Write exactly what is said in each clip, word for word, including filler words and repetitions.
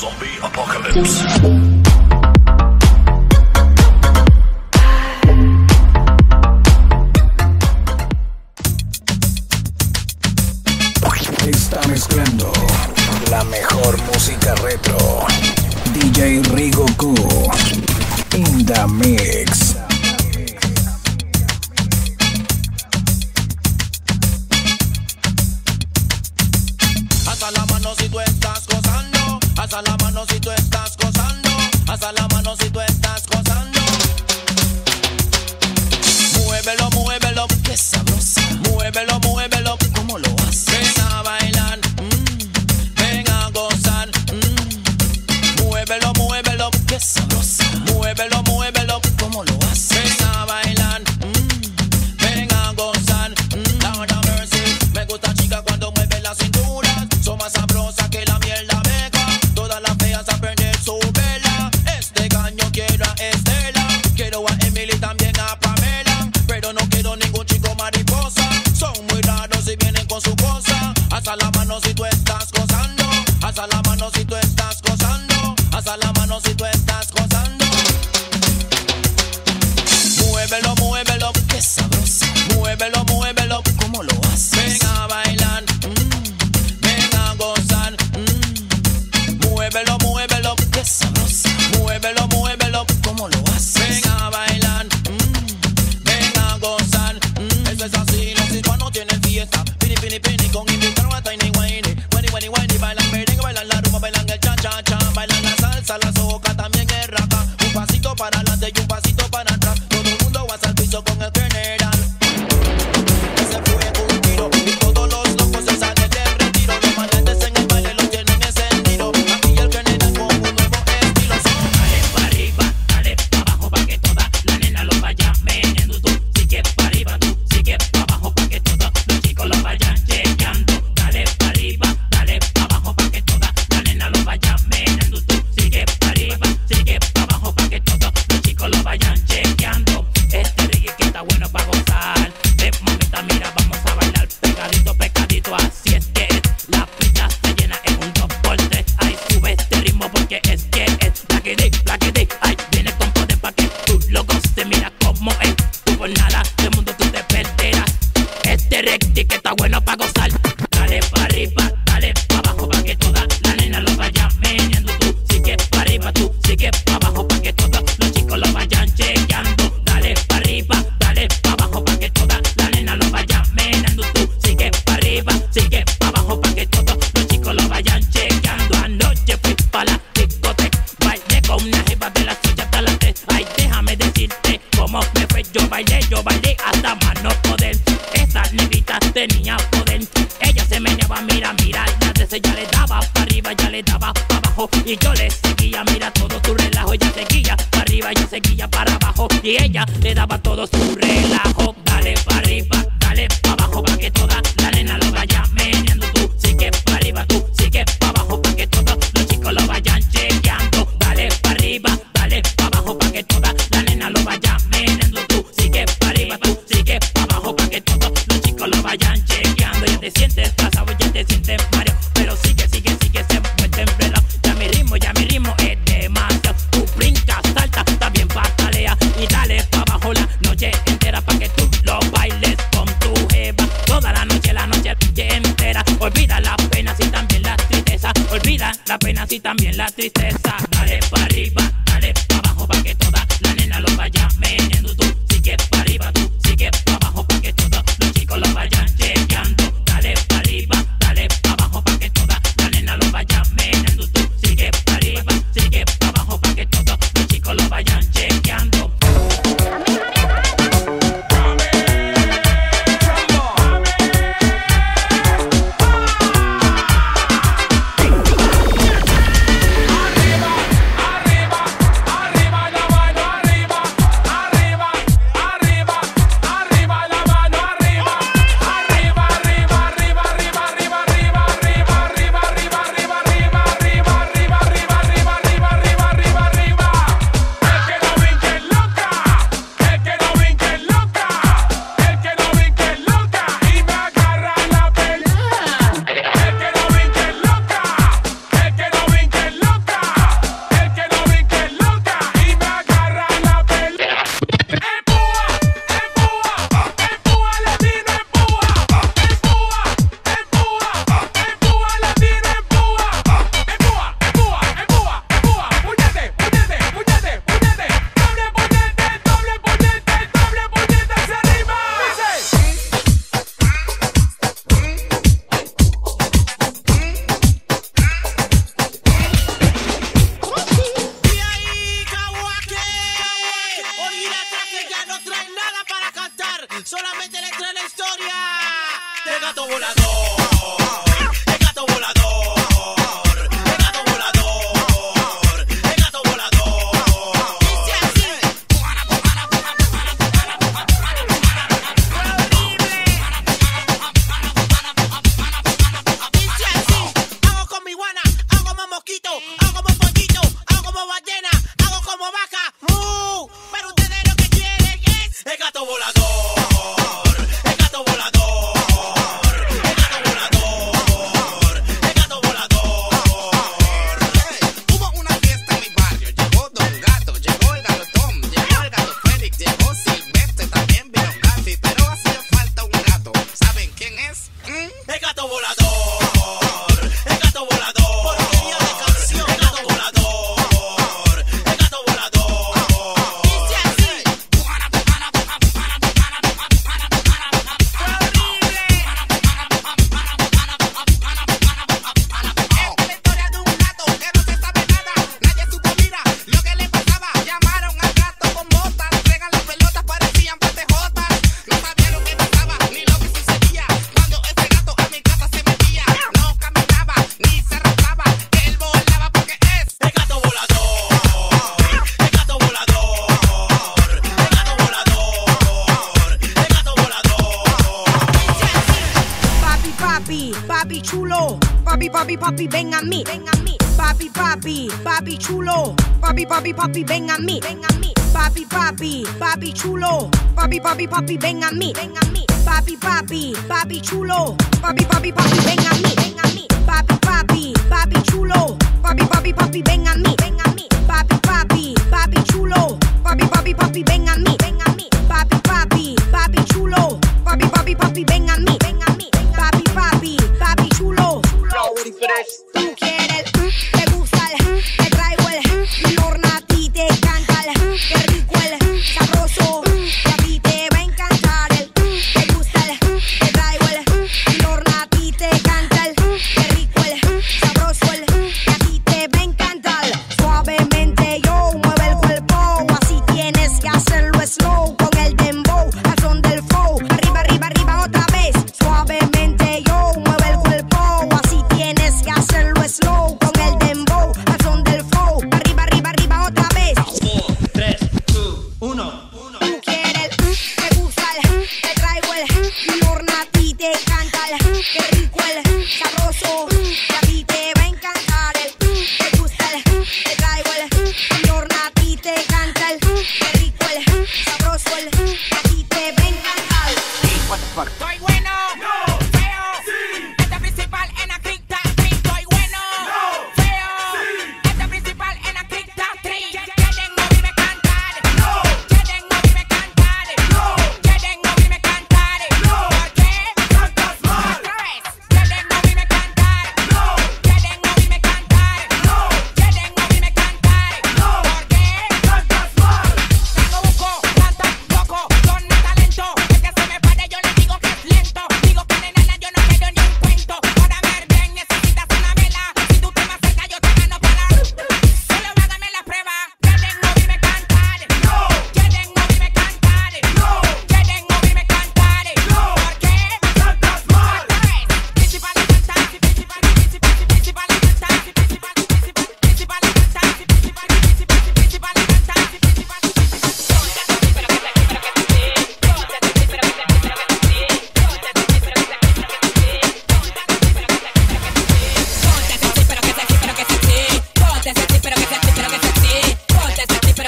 Zombie Apocalypse. Está mezclando la mejor música retro. D J Rigo Q in the mix. Haz la mano si tú estás gozando, haz la mano si tú estás gozando, haz la mano si tú estás gozando. Muévelo, muévelo, que sabrosa. Muévelo, muévelo, como lo hace. Ven a bailar, mm. Ven a gozar, mm. Muévelo, muévelo, que sabrosa. Muévelo, muévelo, como lo hace. Ven a bailar, mm. Ven a gozar, mm. Lord have mercy. Me gusta chica cuando mueve la cintura. Son más sabrosas que la mierda meca. Todas las feas a prender su vela. Este caño quiero a Estela. Quiero a Emily, también a Pamela. Pero no quiero ningún chico mariposa. Son muy raros y vienen con su cosa. Alza la mano si tú estás gozando. Alza la mano si tú estás gozando. Alza la mano si tú estás gozando. Muévelo, muévelo, que sabrosa. Muévelo, muévelo, como lo haces. Ven a bailar, gozan, mm. Muévelo, muévelo, que sabrosa. Muévelo, muévelo, como lo haces. Ven a bailar, mm. Ven a gozar, mm. Eso es así, los hispanos tienen fiesta. Pini, pini, pini, con invitaron a Tiny Wayne. Wayne, Wayne, Wayne, bailan merengue, bailan la rumba, bailan el cha-cha-cha. Bailan la salsa, la soca, también el raca. Un pasito para adelante y un pasito para atrás. Todo el mundo va al piso con el general. Arriba, a mí, ven a mí. Papi, papi, papi chulo. Papi, papi, papi, ven a mí, ven a mí. Papi, papi, papi chulo. Papi, papi, papi, ven a mí, ven a mí. Papi, papi, papi chulo. Papi, papi, papi, ven a mí, ven a mí. Papi, papi, papi chulo. Papi, papi, papi, ven a mí, ven a mí. Papi, papi, papi chulo. Papi, papi, papi, ven a mí, ven a mí. Papi, papi, papi chulo. Papi, papi, papi, ven a mí, ven a mí. Papi, papi, papi chulo. Tú quieres, te gusta el, te traigo el, Lorna a ti te encanta el, qué rico el, sabroso, que a ti te va a encantar el, te gusta el, te traigo el, Lorna a ti te encanta el, qué rico el, sabroso el, que a ti te va a encantar. Suavemente yo mueve el cuerpo, así tienes que hacerlo slow con el dembow, al son del flow, arriba, arriba, arriba otra vez. Suavemente yo mueve el cuerpo, así tienes que hacerlo slow con el dembow, al son del flow, arriba, arriba, arriba otra vez. Uno, uno. Tú quieres, te gusta el, te traigo el, Lorna a ti te encanta el, qué rico el, sabroso, que a ti te va a encantar el, te gusta el, te traigo el, Lorna a ti te encanta el, qué rico el, sabroso el, que a ti te va a encantar. What the fuck? Soy bueno, no, feo, sí. Este principal en la cripta, sí. Soy bueno, no, feo, sí. Este principal en la cripta, sí. Quieren oírme cantar, no. Quieren oírme cantar, no. Quieren oírme cantar, no. ¿Por qué? Cantas mal. Otra vez. Quieren oírme cantar, no. Quieren oírme cantar, no. Quieren oírme cantar, no. ¿Por qué? Cantas mal. Tengo buco, cantas poco, son mi talento. El que se me pare yo le digo que es lento. Digo que nena yo no quiero ni un cuento. Para verte necesitas una vela. Si tú te me acercas yo te gano para. Solo hágame la prueba. Quieren oírme cantar, no. Quieren oírme cantar, no. Quieren oírme cantar, no. ¿Por qué? Cantas mal. Otra vez. Principal en cantar, principal, principal, principal en cantar, principal, principal, principal en cantar, principal, principal, principal en cantar, principal, le digo así, uh,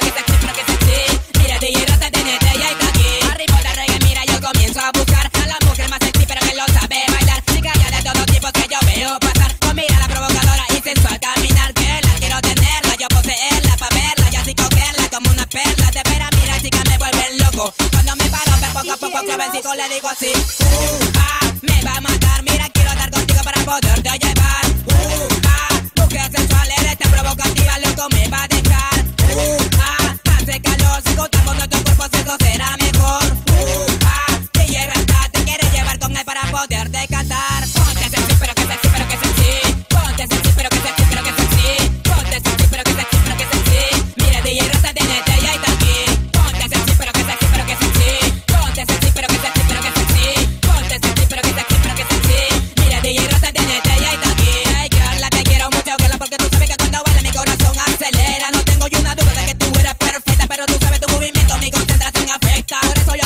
ah, me va a matar. Mira, quiero estar contigo para poderte llevar. Uh, ah, tú que sensual eres, te provocativa, loco, me va a dejar. Uh, ah, hace calor, si gustas con tu cuerpo seco será mejor. Uh, ah, te lleva hasta, te quiere llevar con él para poderte cantar. Ponte sexy,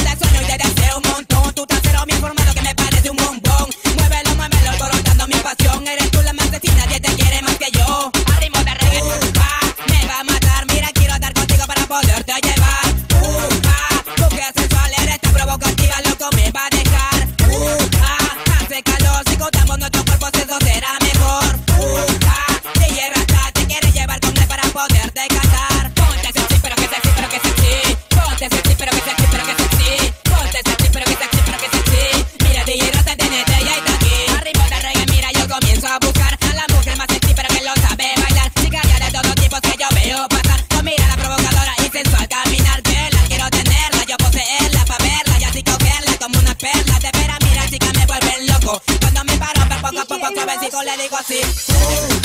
pero que sexy, pero que sexy. Ponte sexy, pero que sexy, pero que sexy. Ponte sexy, pero que sexy, pero que sexy. Mira, D J Raza, tenete y ahí está aquí. Ponte sexy, pero que sexy, pero que sexy. Ponte sexy, pero que sexy. Le digo así, uh,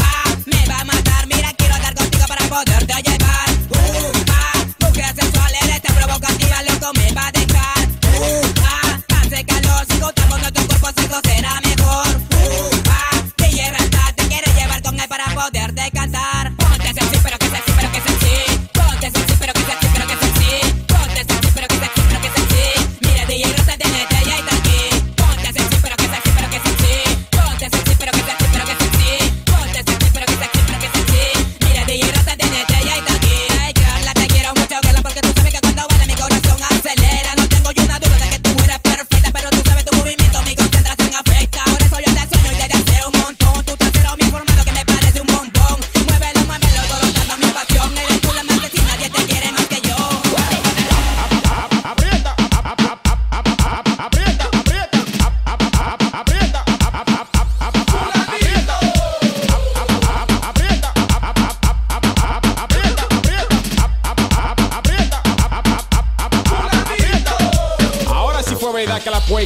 ah, me va a matar. Mira, quiero estar contigo para poderte llevar. Uh, ah, tú que sensual eres, te provocativa, loco, me va a dejar. Uh, ah, hace calor, si gustas cuando tu cuerpo seco será mejor. Uh, ah, te hierra hasta, te quiere llevar con él para poderte cantar. Ponte sexy, pero que sexy, pero que sexy. Ponte sexy, pero que sexy, pero que sexy. Ponte sexy, pero que sexy, pero que sexy. Mira, D J Raza, tenete y ahí está aquí. Ponte sexy, pero que sexy, pero que sexy. Ponte sexy, pero que sexy, pero que sexy. Ponte sexy, pero que sexy, pero que sexy.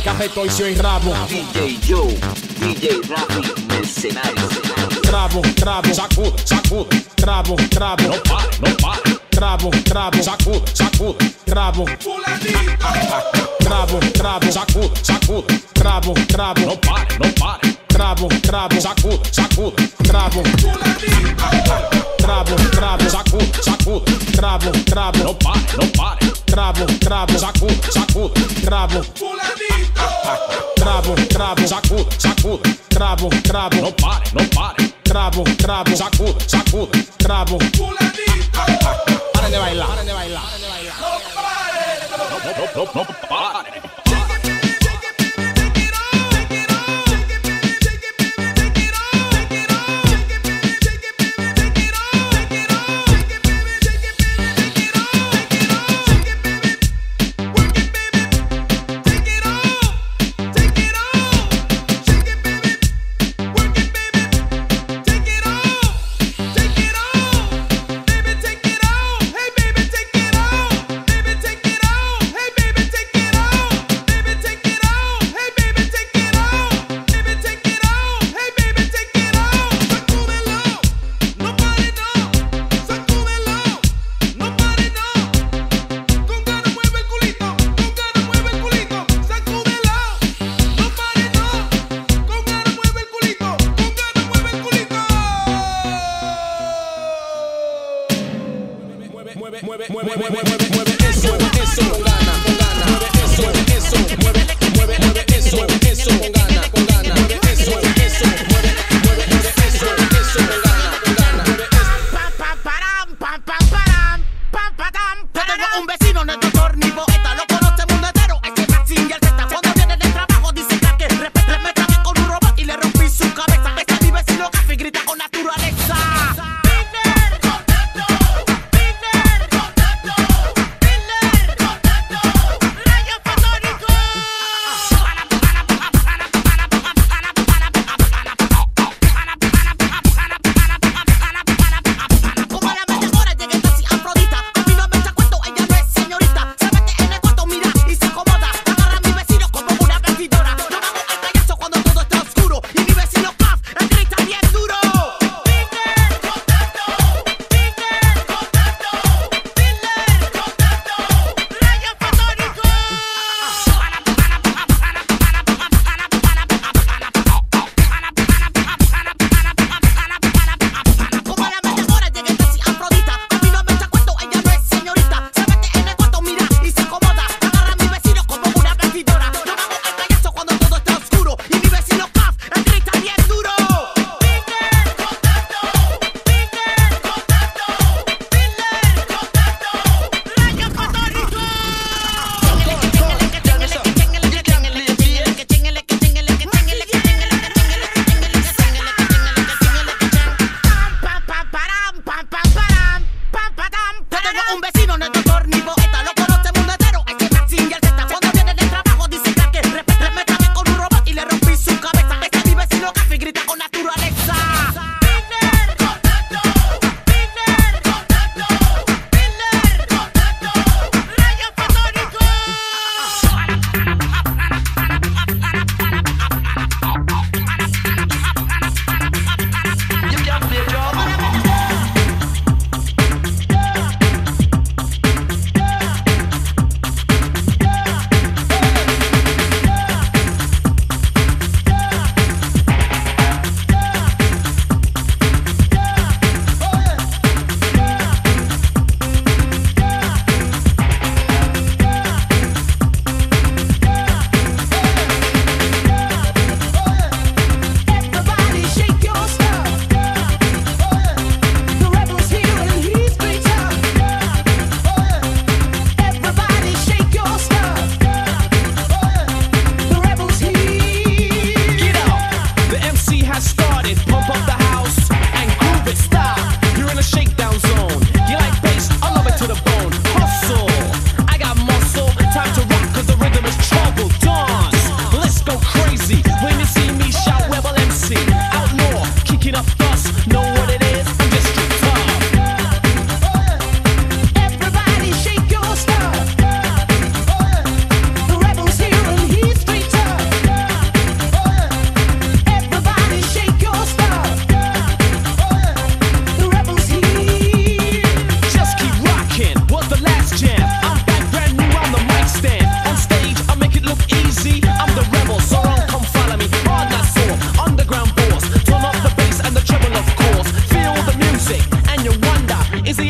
Cajeto y soy Rabo. D J Joe, D J Rafi, mercenario. Rabo, Rabo, sacude, sacude. Rabo, Rabo, no pare, no pare. Rabo, Rabo, sacude, sacude. Rabo, Rabo, Rabo, sacude, sacude. Rabo, Rabo, no pare, no pare. Rabo, Rabo, sacude, sacude. Rabo, Rabo, Rabo, sacude, sacude. Rabo, Rabo, no pare, no pare. Rabo, Rabo, sacude, sacude. Rabo, Rabo, Rabo, sacude, sacude. Rabo, Rabo, no pare, no pare. Rabo, Rabo, sacude, sacude. Rabo, paren de bailar, paren de bailar, paren de bailar. No pare, no pare.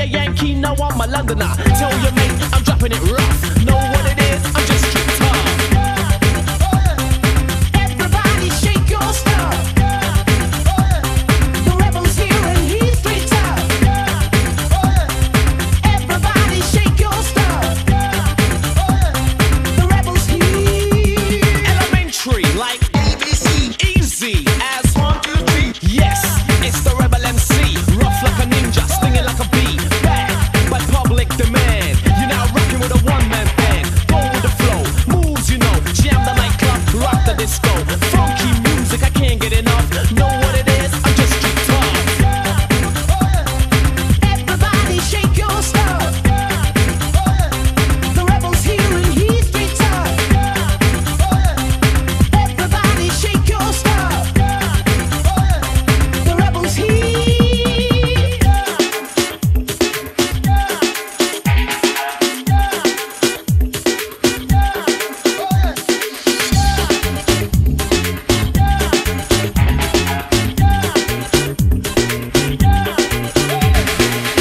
a Yankee, now I'm a Londoner. Tell your mate I'm dropping it rough. Know what it is, I'm just straight tough. Everybody shake your stuff. The rebel's here and he's straight tough. Everybody shake your stuff. The rebel's here. Elementary, like A B C. Easy as one, two, three. Yes, it's the rebel M C. Rough like a ninja, stinging like a bee. Bad by public demand. You're now rocking with a one-man band. Go with the flow, moves you know. Jam the nightclub, rock the disco. Funky music, I can't get enough. Know what it is, I'm just too tough. Everybody shake your stuff. The rebel's here and he's straight tough. Everybody shake your stuff. The rebel's here. Oye, oye, oye, oye, oye, mami,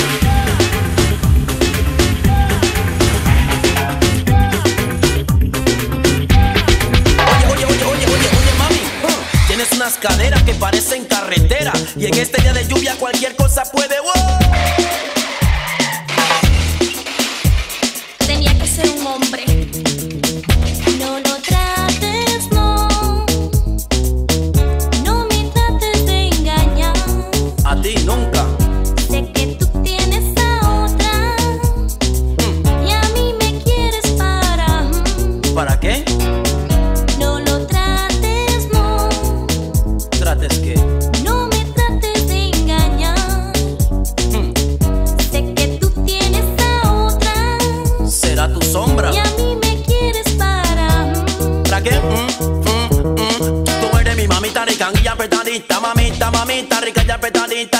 uh, tienes unas caderas que parecen carretera y en este día de lluvia cualquier cosa puede. ¡Wow! Tenía que ser un hombre. No lo trates, no. No me trates de engañar. A ti nunca. Sé que tú tienes a otra y a mí me quieres para. ¿Para qué? No lo trates, no. Trates que. No me trates de engañar. Sé que tú tienes a otra Será tu sombra. y a mí me quieres para. ¿Para qué? Mm, mm, mm. Tú eres mi mamita rica y apretadita, mamita, mamita rica y apretadita.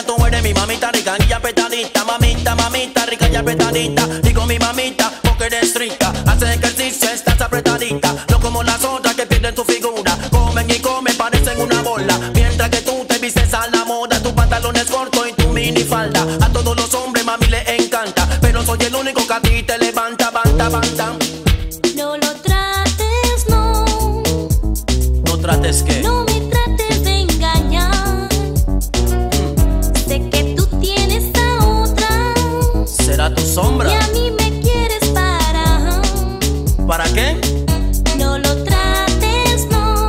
Tú eres mi mamita rica y apretadita, mamita, mamita rica y apretadita. Digo mi mamita porque eres rica, haces ejercicio, estás apretadita, no como las otras que pierden su figura, comen y comen, parecen una bola, mientras que tú te vistes a la moda, tus pantalones cortos y tu minifalda. A todos los hombres mami les encanta, pero soy el único que a ti te levanta, banta, banta. No lo trates, no. No trates que. No me trates de engañar. Sé que tú tienes a otra Será tu sombra. y a mí me quieres para. ¿Para qué? No lo trates, no.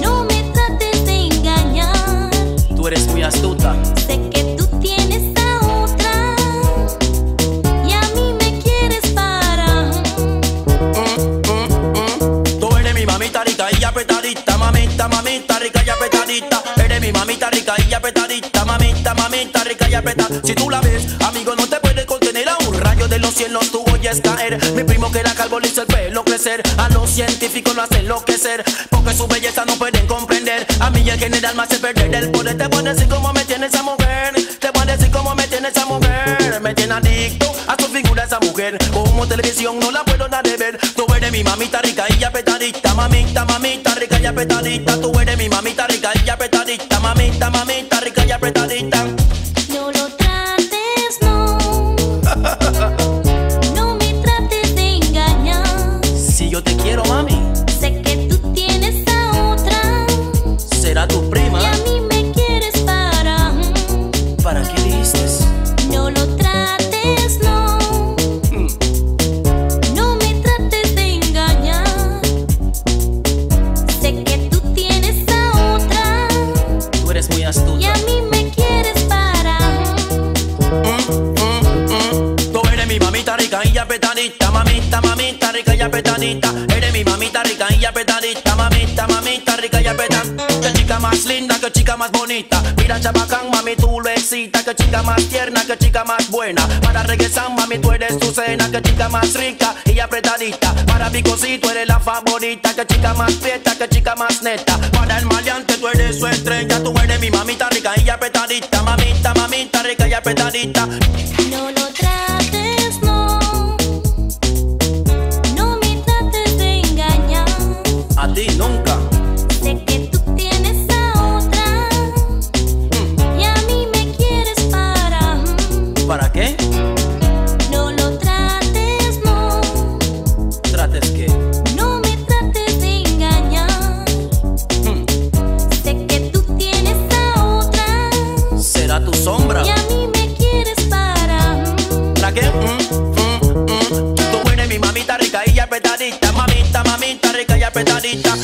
No me trates de engañar. Tú eres muy astuta. Sé que tú tienes a otra y a mí me quieres para. Tú eres mi mamita rica y apretadita, mamita, mamita rica y apretadita. Eres mi mamita rica y apretadita, mamita, mamita rica y apretadita. Si tú la ves, amigo, no te puedes contener. A un rayo de los cielos tú oyes caer. Mi primo que la calvo le hizo el pelo crecer. A los científicos lo hace enloquecer, porque su belleza no pueden comprender. A mí el general me hace perder el poder. Te voy a decir cómo me tiene esa mujer. Te voy a decir cómo me tiene esa mujer. Me tiene adicto a su figura esa mujer. Como televisión no la puedo dar de ver. Tú eres mi mamita rica y apretadita, mamita, mamita rica y apretadita. Tú eres mi mamita rica y apretadita, mamita, mamita rica y apretadita. No lo trates, no. No me trates de engañar. Si yo te quiero, mami, Sé que tú tienes a otra será tu prima. y a mí me quieres para. ¿Para qué dices? No lo trates, no. No me trates de engañar. Sé que tú tienes a otra Tú eres muy y astuta. a mí me quieres para. Mm, mm, mm. Tú eres mi mamita rica y apretadita, mamita, mamita rica y apretadita. Eres mi mamita rica y apretadita, mamita, mamita rica y apretadita. Qué chica más linda, qué chica más bonita. Mira chabacán, mami, tú lo excitas. Qué chica más tierna, qué chica más buena. Para regresar, mami, tú eres tu cena. Qué chica más rica y apretadita. Para Picosí, tú eres la favorita. Qué chica más fiesta, qué chica más neta. Para el maleante, tú eres su estrella. Tú eres mi mamita rica y apretadita, mamita, mamita rica y apretadita. No lo trates, no. No me trates de engañar. A ti nunca. Sé que tú tienes a otra y a mí me quieres para. ¿Para qué? No lo trates, no. ¿Trates qué? No me trates de engañar. Hmm. Sé que tú tienes a otra. Será tu sombra. Y a mí me quieres para. ¿Para qué? Mm, mm, mm. Tú eres mi mamita rica y apretadita. Mamita, mamita rica y apretadita.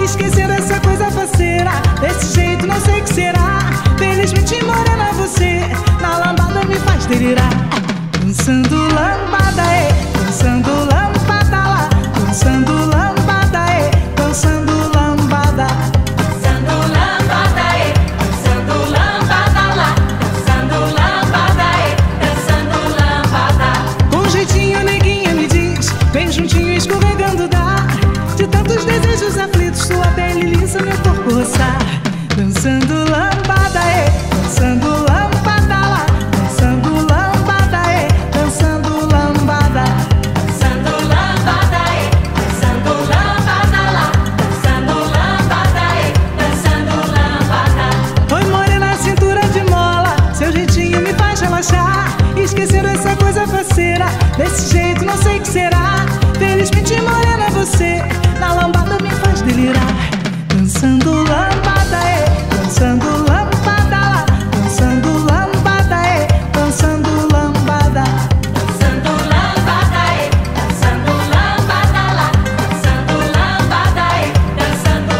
Esquecer essa coisa faceira, desse jeito não sei o que será. Felizmente morena você, na lambada me faz delirar. Dançando lambada, é, dançando lambada lá, dançando lambada, é, dançando lambada. Dançando lambada, é, dançando lambada lá, dançando lambada, é, dançando lambada. Com jeitinho neguinha me diz, bem juntinho escorregando dá. De tantos desejos aflitos, sua pele lisa, meu corpo roçar. Dançando lambada, é, dançando lambada lá, dançando lambada, é, dançando lambada. Dançando lambada, é, dançando lambada lá, dançando lambada, é, dançando lambada. Oi morena, cintura de mola, seu jeitinho me faz relaxar. Esquecer essa coisa faceira, desse jeito não sei o que será. Felizmente morena você, na lambada me faz delirar. Dançando lambada, é, dançando lambada lá, dançando lambada, é, dançando lambada. Dançando lambada, é, dançando lambada lá, dançando lambada, é, dançando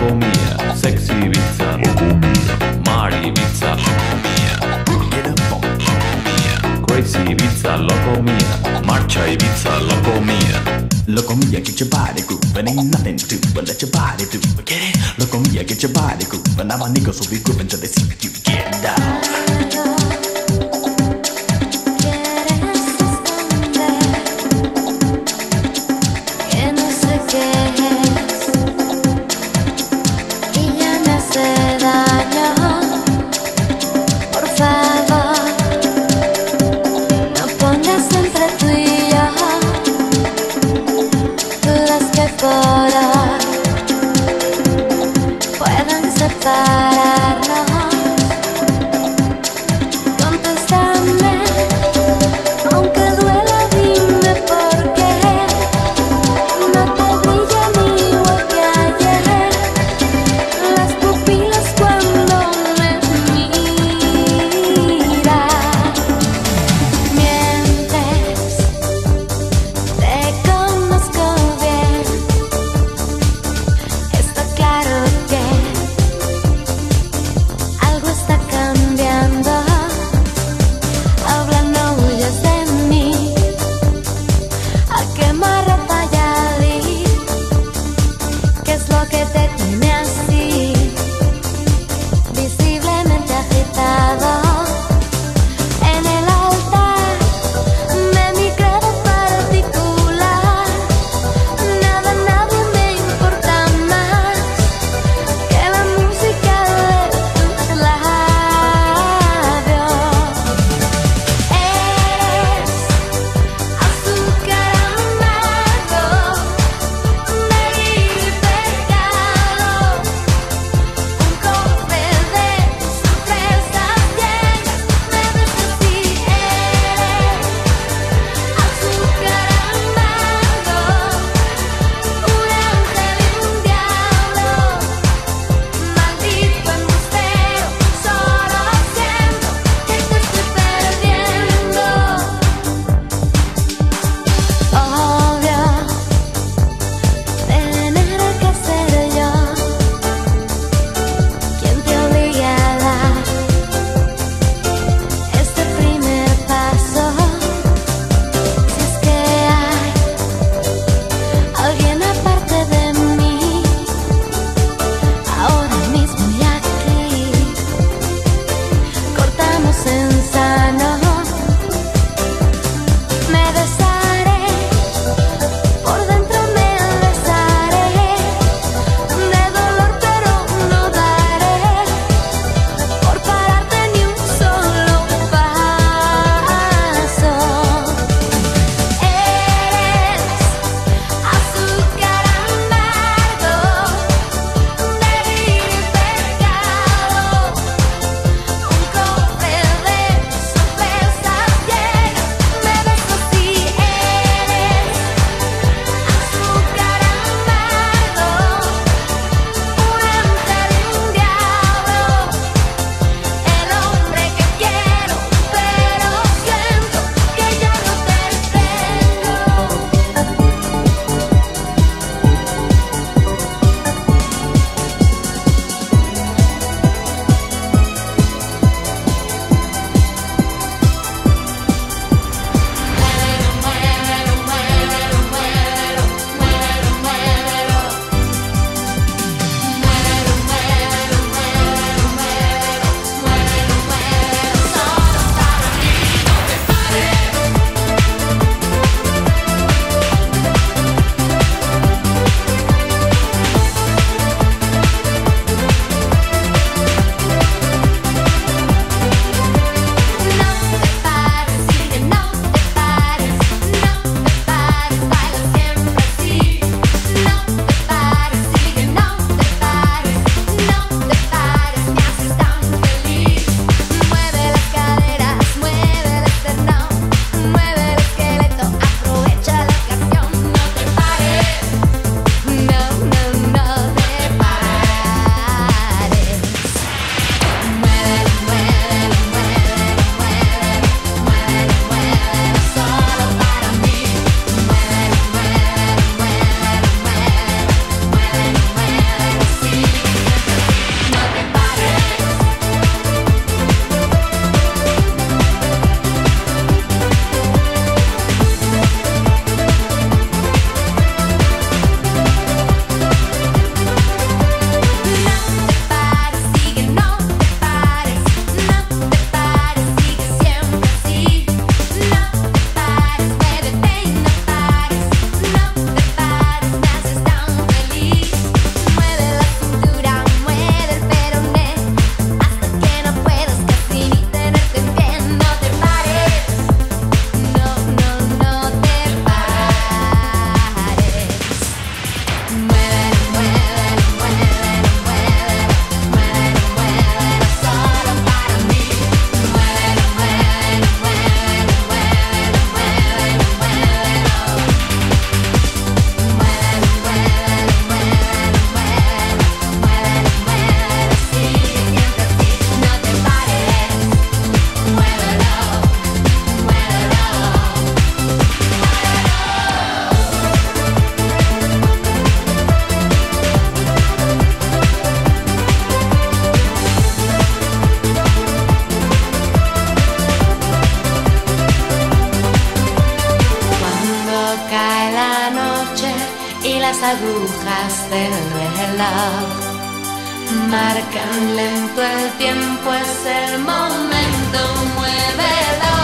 La comida, sexy pizza, la comida, Mari pizza, la comida, get up on, la comida, crazy pizza, la comida, marcha y pizza, la comida. Locomia, get your body grooving, ain't nothing to but let your body do, get it? Locomia, get your body grooving, all my niggas will be grooving till they see that you get down. agujas de reloj marcan lento el tiempo, es el momento, muévelo.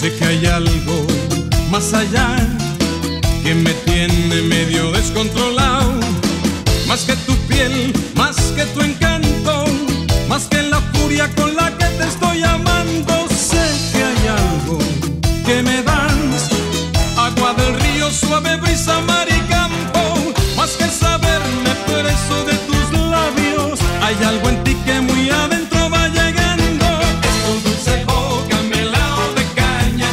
Sé que hay algo más allá que me tiene medio descontrolado, más que tu piel, más que tu encanto, más que la furia con la que te estoy amando. Sé que hay algo que me das, agua del río, suave brisa, mar y campo, más que saberme preso de tus labios. Hay algo en ti que muy adentro dulce boca, melao de caña.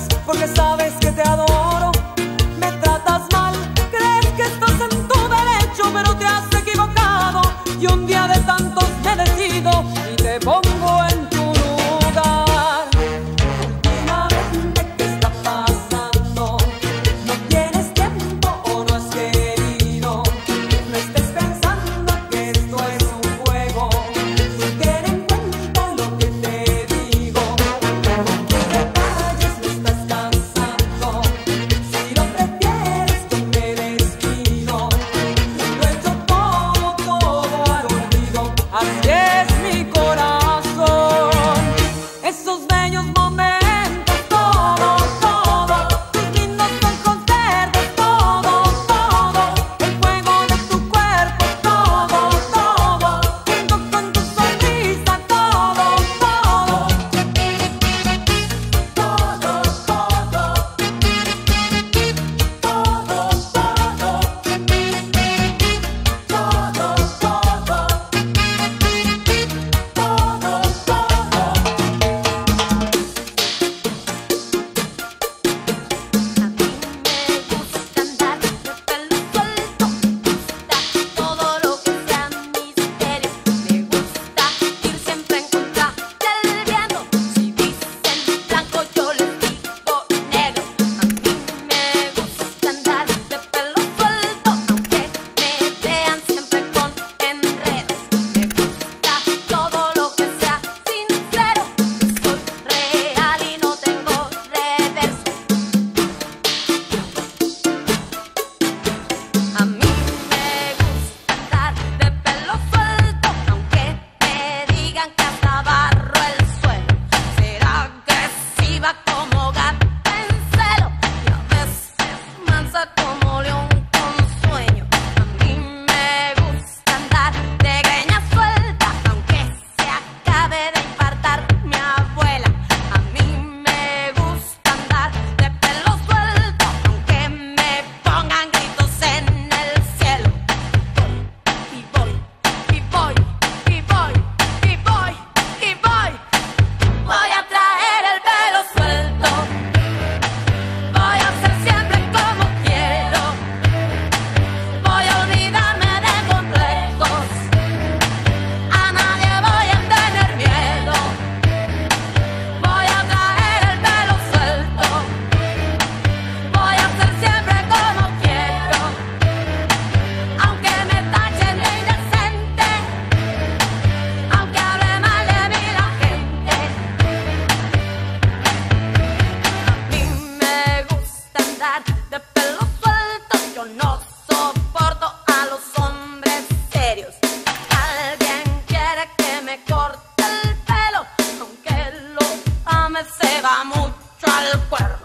miras porque sabes que te adoro. Me tratas mal, crees que estás en tu derecho, pero te has equivocado. Y un día de tantos te decido y te pongo en tu lugar. Últimamente, ¿qué está pasando? No tienes tiempo o no has querido. No estés pensando que esto es un juego. Así es mi corazón, esos bellos momentos, todo, todo, tus lindos ojos verdes, todo, todo, el fuego de tu cuerpo, todo, todo, junto con tu sonrisa, todo, todo, todo, todo, todo, todo, todo, todo. Se va mucho al cuerpo.